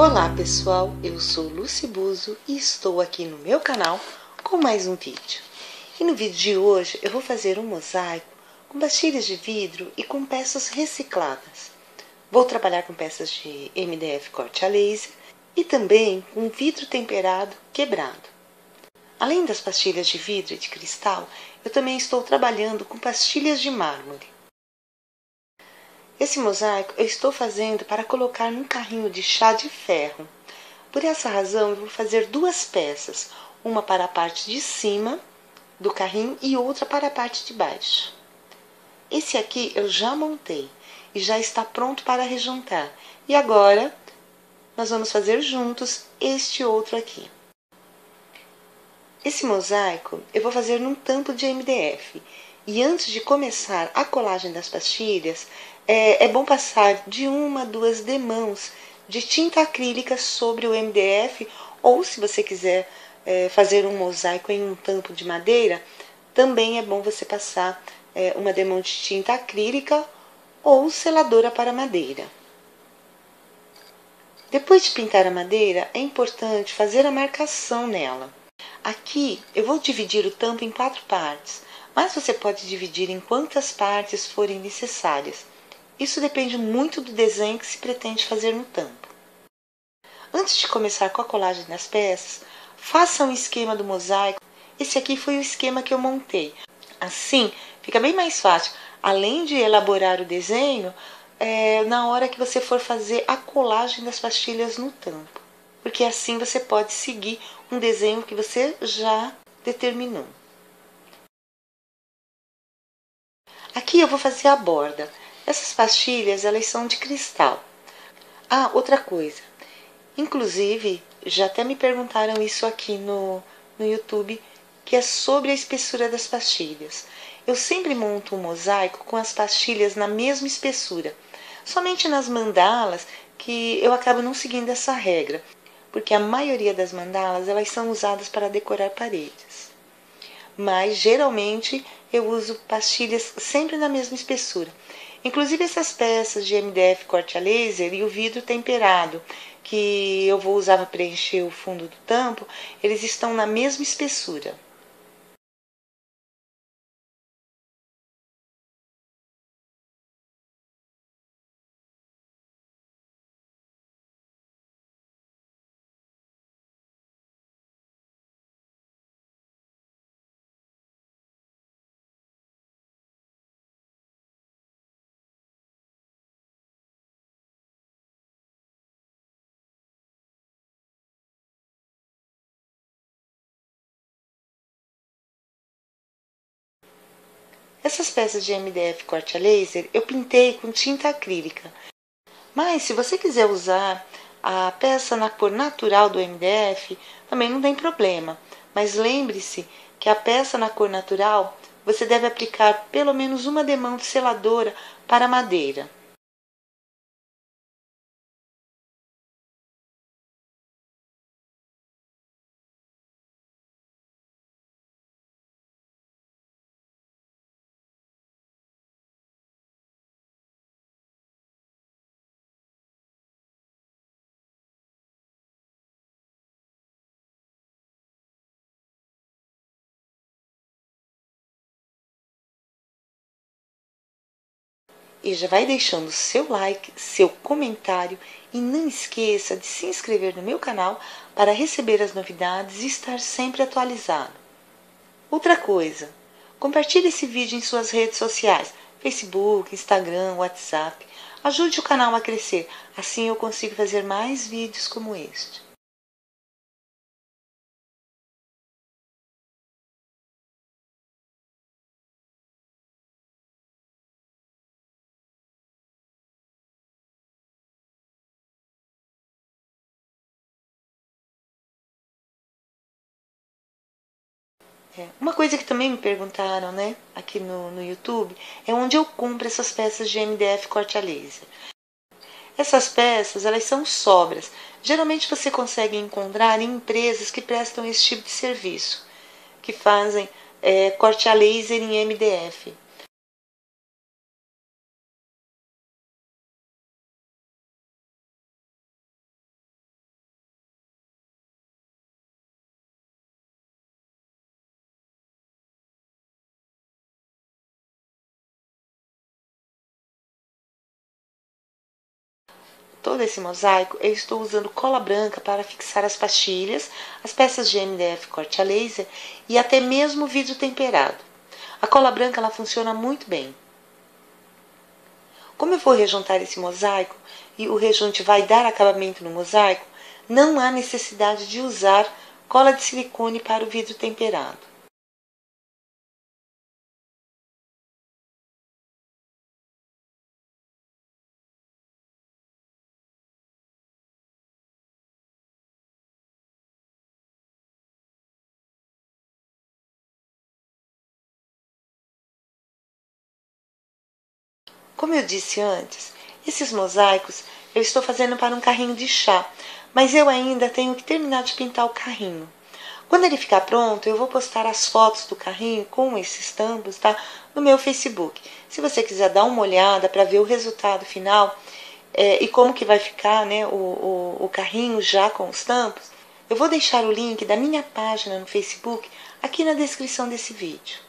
Olá pessoal, eu sou Luci Buzo e estou aqui no meu canal com mais um vídeo. E no vídeo de hoje eu vou fazer um mosaico com pastilhas de vidro e com peças recicladas. Vou trabalhar com peças de MDF corte a laser e também com vidro temperado quebrado. Além das pastilhas de vidro e de cristal, eu também estou trabalhando com pastilhas de mármore. Esse mosaico eu estou fazendo para colocar num carrinho de chá de ferro. Por essa razão eu vou fazer duas peças, uma para a parte de cima do carrinho e outra para a parte de baixo. Esse aqui eu já montei e já está pronto para rejuntar. E agora nós vamos fazer juntos este outro aqui. Esse mosaico eu vou fazer num tampo de MDF e antes de começar a colagem das pastilhas, é bom passar de uma a duas demãos de tinta acrílica sobre o MDF, ou se você quiser fazer um mosaico em um tampo de madeira, também é bom você passar uma demão de tinta acrílica ou seladora para madeira. Depois de pintar a madeira, é importante fazer a marcação nela. Aqui eu vou dividir o tampo em 4 partes, mas você pode dividir em quantas partes forem necessárias. Isso depende muito do desenho que se pretende fazer no tampo. Antes de começar com a colagem das peças, faça um esquema do mosaico. Esse aqui foi o esquema que eu montei. Assim fica bem mais fácil, além de elaborar o desenho, na hora que você for fazer a colagem das pastilhas no tampo. Porque assim você pode seguir um desenho que você já determinou. Aqui eu vou fazer a borda. Essas pastilhas, elas são de cristal. Ah, outra coisa. Inclusive, já até me perguntaram isso aqui no YouTube, que é sobre a espessura das pastilhas. Eu sempre monto um mosaico com as pastilhas na mesma espessura. Somente nas mandalas que eu acabo não seguindo essa regra, porque a maioria das mandalas elas são usadas para decorar paredes. Mas, geralmente, eu uso pastilhas sempre na mesma espessura. Inclusive essas peças de MDF corte a laser e o vidro temperado, que eu vou usar para preencher o fundo do tampo, eles estão na mesma espessura. Essas peças de MDF corte a laser eu pintei com tinta acrílica, mas se você quiser usar a peça na cor natural do MDF, também não tem problema. Mas lembre-se que a peça na cor natural, você deve aplicar pelo menos uma demão de seladora para madeira. E já vai deixando seu like, seu comentário e não esqueça de se inscrever no meu canal para receber as novidades e estar sempre atualizado. Outra coisa, compartilhe esse vídeo em suas redes sociais, Facebook, Instagram, WhatsApp. Ajude o canal a crescer, assim eu consigo fazer mais vídeos como este. Uma coisa que também me perguntaram, né, aqui no YouTube, é onde eu compro essas peças de MDF corte a laser. Essas peças, elas são sobras. Geralmente você consegue encontrar em empresas que prestam esse tipo de serviço, que fazem corte a laser em MDF. todo esse mosaico, eu estou usando cola branca para fixar as pastilhas, as peças de MDF corte a laser e até mesmo vidro temperado. A cola branca ela funciona muito bem. Como eu vou rejuntar esse mosaico e o rejunte vai dar acabamento no mosaico, não há necessidade de usar cola de silicone para o vidro temperado. Como eu disse antes, esses mosaicos eu estou fazendo para um carrinho de chá, mas eu ainda tenho que terminar de pintar o carrinho. Quando ele ficar pronto, eu vou postar as fotos do carrinho com esses tambos, tá? No meu Facebook. Se você quiser dar uma olhada para ver o resultado final e como que vai ficar, né, o carrinho já com os tampos, eu vou deixar o link da minha página no Facebook aqui na descrição desse vídeo.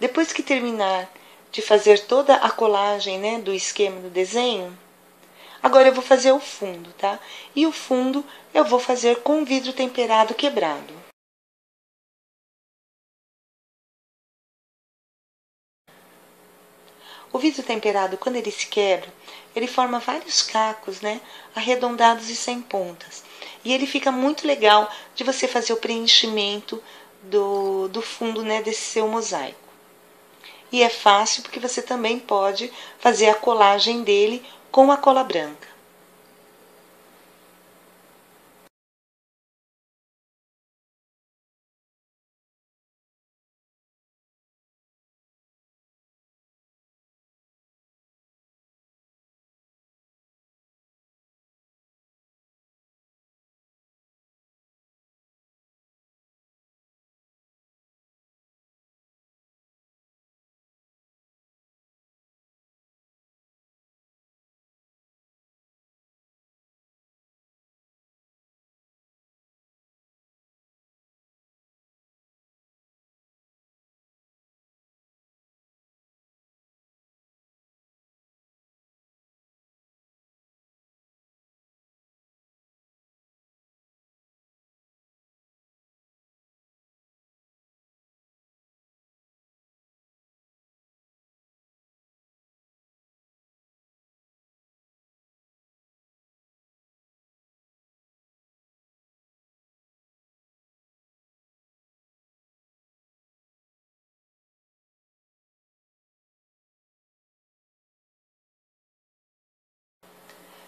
Depois que terminar de fazer toda a colagem, né, do esquema do desenho, agora eu vou fazer o fundo, tá? E o fundo eu vou fazer com vidro temperado quebrado. O vidro temperado, quando ele se quebra, ele forma vários cacos, né, arredondados e sem pontas. E ele fica muito legal de você fazer o preenchimento do fundo, né, desse seu mosaico. E é fácil porque você também pode fazer a colagem dele com a cola branca.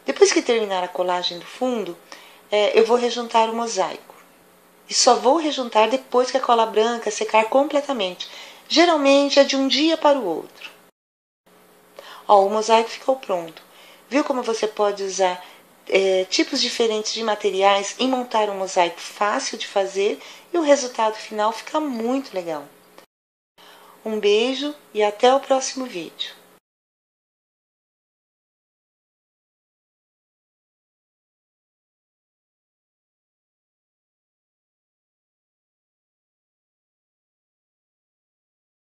Depois que terminar a colagem do fundo, eu vou rejuntar o mosaico. E só vou rejuntar depois que a cola branca secar completamente. Geralmente é de um dia para o outro. Ó, o mosaico ficou pronto. Viu como você pode usar tipos diferentes de materiais e montar um mosaico fácil de fazer? E o resultado final fica muito legal. Um beijo e até o próximo vídeo.